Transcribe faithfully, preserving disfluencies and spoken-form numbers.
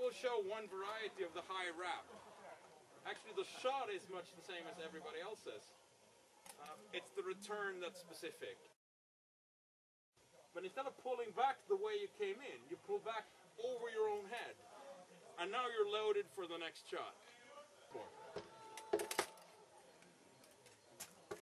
will show one variety of the high wrap. Actually, the shot is much the same as everybody else's. Uh, it's the return that's specific. But instead of pulling back the way you came in, you pull back over your own head. And now you're loaded for the next shot.